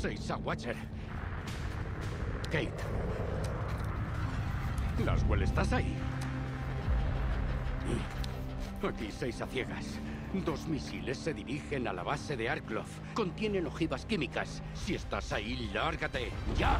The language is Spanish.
Sois a Watcher. Kate. Laswell, ¿estás ahí? Aquí sois a ciegas. Dos misiles se dirigen a la base de Arklow. Contienen ojivas químicas. Si estás ahí, lárgate. ¡Ya!